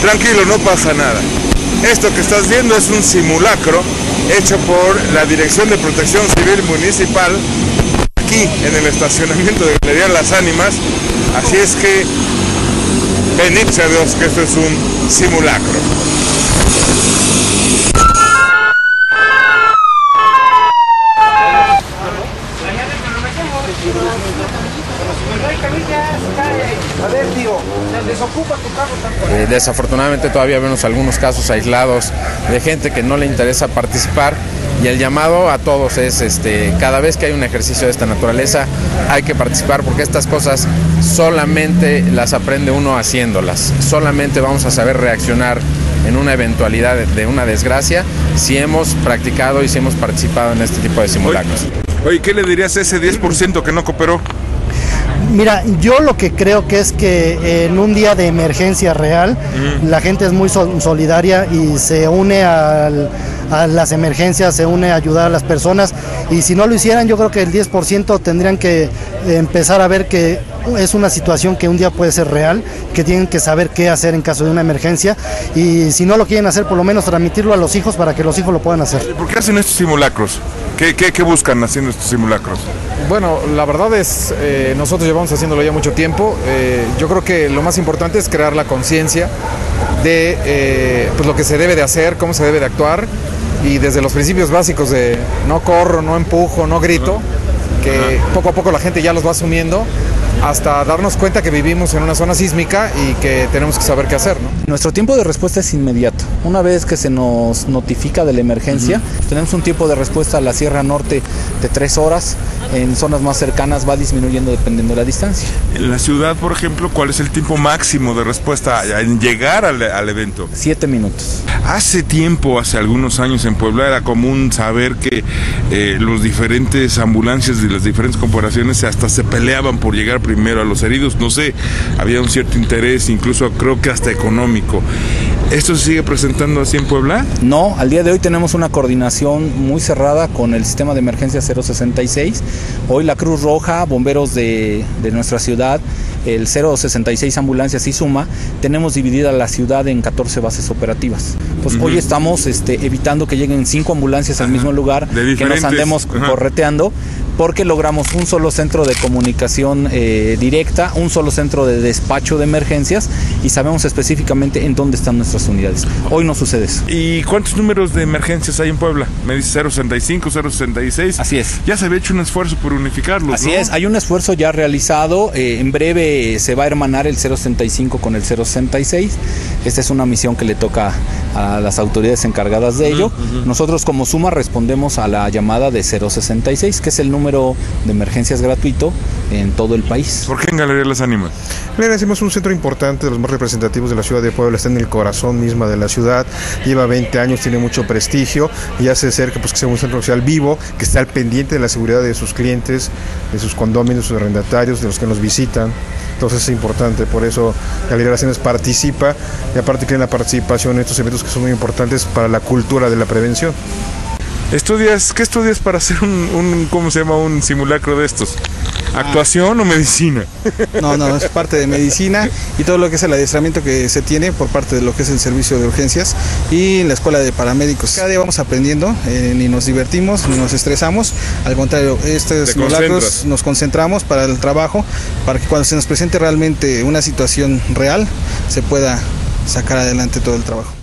Tranquilo, no pasa nada. Esto que estás viendo es un simulacro hecho por la Dirección de Protección Civil Municipal aquí en el estacionamiento de Galería Las Ánimas. Así es que bendice a Dios que esto es un simulacro. Desafortunadamente todavía vemos algunos casos aislados de gente que no le interesa participar, y el llamado a todos es cada vez que hay un ejercicio de esta naturaleza hay que participar, porque estas cosas solamente las aprende uno haciéndolas. Solamente vamos a saber reaccionar en una eventualidad de una desgracia si hemos practicado y si hemos participado en este tipo de simulacros. Oye, ¿qué le dirías a ese 10% que no cooperó? Mira, yo lo que creo que es que en un día de emergencia real, la gente es muy solidaria y se une a las emergencias, se une a ayudar a las personas, y si no lo hicieran, yo creo que el 10% tendrían que empezar a ver que es una situación que un día puede ser real, que tienen que saber qué hacer en caso de una emergencia, y si no lo quieren hacer, por lo menos transmitirlo a los hijos para que los hijos lo puedan hacer. ¿Por qué hacen estos simulacros? ¿Qué buscan haciendo estos simulacros? Bueno, la verdad es, nosotros llevamos haciéndolo ya mucho tiempo. Yo creo que lo más importante es crear la conciencia de pues lo que se debe de hacer, cómo se debe de actuar, y desde los principios básicos de no corro, no empujo, no grito, que poco a poco la gente ya los va asumiendo, hasta darnos cuenta que vivimos en una zona sísmica y que tenemos que saber qué hacer, ¿no? Nuestro tiempo de respuesta es inmediato. Una vez que se nos notifica de la emergencia, tenemos un tiempo de respuesta a la Sierra Norte de 3 horas. En zonas más cercanas va disminuyendo dependiendo de la distancia. En la ciudad, por ejemplo, ¿cuál es el tiempo máximo de respuesta en llegar al evento? 7 minutos. Hace tiempo, hace algunos años en Puebla, era común saber que los diferentes ambulancias y las diferentes corporaciones hasta se peleaban por llegar primero a los heridos. No sé, había un cierto interés, incluso creo que hasta económico. ¿Esto se sigue presentando así en Puebla? No, al día de hoy tenemos una coordinación muy cerrada con el sistema de emergencia 066. Hoy la Cruz Roja, bomberos de nuestra ciudad, el 066 ambulancias y Suma, tenemos dividida la ciudad en 14 bases operativas. Pues hoy estamos evitando que lleguen 5 ambulancias al mismo lugar, que nos andemos correteando, porque logramos un solo centro de comunicación directa, un solo centro de despacho de emergencias, y sabemos específicamente en dónde están nuestras unidades. Hoy no sucede eso. ¿Y cuántos números de emergencias hay en Puebla? Me dice 065, 066. Así es. Ya se había hecho un esfuerzo por unificarlos, así, ¿no? Es, hay un esfuerzo ya realizado. En breve se va a hermanar el 065 con el 066. Esta es una misión que le toca a las autoridades encargadas de ello. Nosotros como Suma respondemos a la llamada de 066, que es el número de emergencias gratuito en todo el país. ¿Por qué en Galería Las Ánimas? Galería Las Ánimas es un centro importante, de los más representativos de la ciudad de Puebla, está en el corazón misma de la ciudad, lleva 20 años, tiene mucho prestigio y hace cerca que sea un centro social vivo, que está al pendiente de la seguridad de sus clientes, de sus condóminos, de sus arrendatarios, de los que nos visitan. Entonces es importante, por eso Galería Las Ánimas participa, y aparte tiene la participación en estos eventos que son muy importantes para la cultura de la prevención. ¿Qué estudias para hacer un simulacro de estos? ¿Actuación o medicina? No, es parte de medicina y todo lo que es el adiestramiento que se tiene por parte de lo que es el servicio de urgencias y la escuela de paramédicos. Cada día vamos aprendiendo, ni nos divertimos, ni nos estresamos, al contrario, estos simulacros nos concentramos para el trabajo, para que cuando se nos presente realmente una situación real, se pueda sacar adelante todo el trabajo.